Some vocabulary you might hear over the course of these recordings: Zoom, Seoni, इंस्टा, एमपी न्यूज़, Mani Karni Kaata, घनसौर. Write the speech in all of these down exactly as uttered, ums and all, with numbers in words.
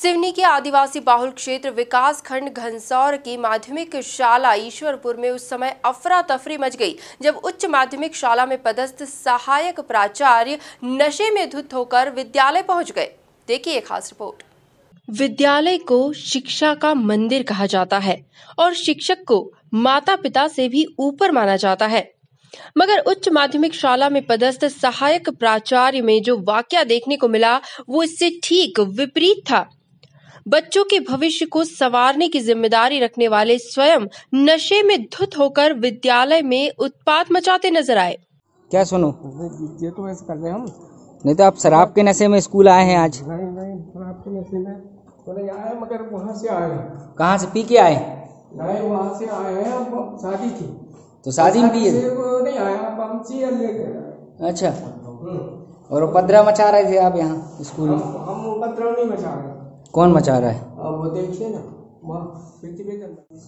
सिवनी के आदिवासी बाहुल क्षेत्र विकास खंड घनसौर की माध्यमिक शाला ईश्वरपुर में उस समय अफरा तफरी मच गई जब उच्च माध्यमिक शाला में पदस्थ सहायक प्राचार्य नशे में धुत होकर विद्यालय पहुंच गए। देखिए खास रिपोर्ट। विद्यालय को शिक्षा का मंदिर कहा जाता है और शिक्षक को माता पिता से भी ऊपर माना जाता है, मगर उच्च माध्यमिक शाला में पदस्थ सहायक प्राचार्य में जो वाकया देखने को मिला वो इससे ठीक विपरीत था। बच्चों के भविष्य को संवारने की जिम्मेदारी रखने वाले स्वयं नशे में धुत होकर विद्यालय में उत्पात मचाते नजर आए। क्या सुनो, ये तो ऐसे कर रहे हम, नहीं तो आप शराब के नशे में स्कूल आए हैं आज? नहीं नहीं, शराब के नशे में तो नहीं आए, मगर वहाँ से आए। कहाँ से? पी के आए? नहीं, वहाँ से आए हैं, शादी थी तो शादी में भी नहीं आया। अच्छा, और उपद्रव मचा रहे थे आप यहाँ स्कूल में? हम उपद्रव नहीं मचा रहे। कौन मचा रहा है? वो देखिए ना,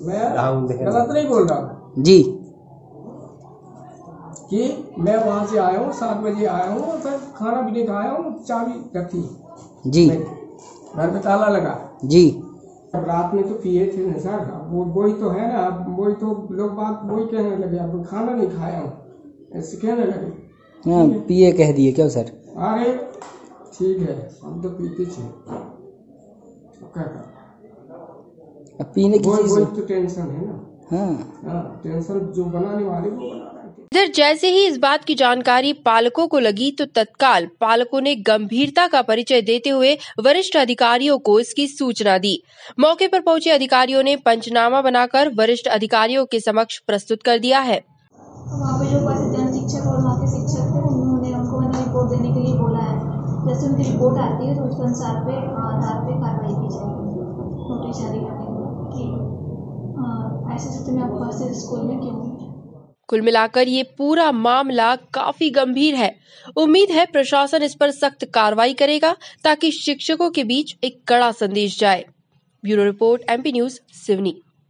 मैं गलत नहीं बोल रहा जी, कि मैं वहाँ से आया हूँ, सात बजे आया हूँ, फिर खाना भी नहीं खाया हूँ, चाबी रखी जी, घर में ताला लगा जी। रात में तो पिए थे ना सर, वो वही तो है ना, वही तो लोग बात वही कहने लगे, अब खाना नहीं खाया हूँ ऐसे कहने लगे, पिए कह दिए क्या सर? अरे ठीक है, हम तो पीते थे, अब पीने की वही तो टेंशन है ना। हाँ हाँ, टेंशन जो बनाने वाले वो बना। इधर जैसे ही इस बात की जानकारी पालकों को लगी तो तत्काल पालकों ने गंभीरता का परिचय देते हुए वरिष्ठ अधिकारियों को इसकी सूचना दी। मौके पर पहुंचे अधिकारियों ने पंचनामा बनाकर वरिष्ठ अधिकारियों के समक्ष प्रस्तुत कर दिया है। वहाँ पे जो असिस्टेंट शिक्षक और वहाँ के शिक्षक थे, उन्होंने हमको रिपोर्ट देने के लिए बोला है। जैसे उनकी रिपोर्ट आती है तो उसके अनुसार पे आधार पे कार्रवाई की जाएगी। ऐसी स्थिति में आपको ऐसे स्कूल में क्यों? कुल मिलाकर ये पूरा मामला काफी गंभीर है। उम्मीद है प्रशासन इस पर सख्त कार्रवाई करेगा ताकि शिक्षकों के बीच एक कड़ा संदेश जाए। Bureau report, एमपी न्यूज़, Seoni.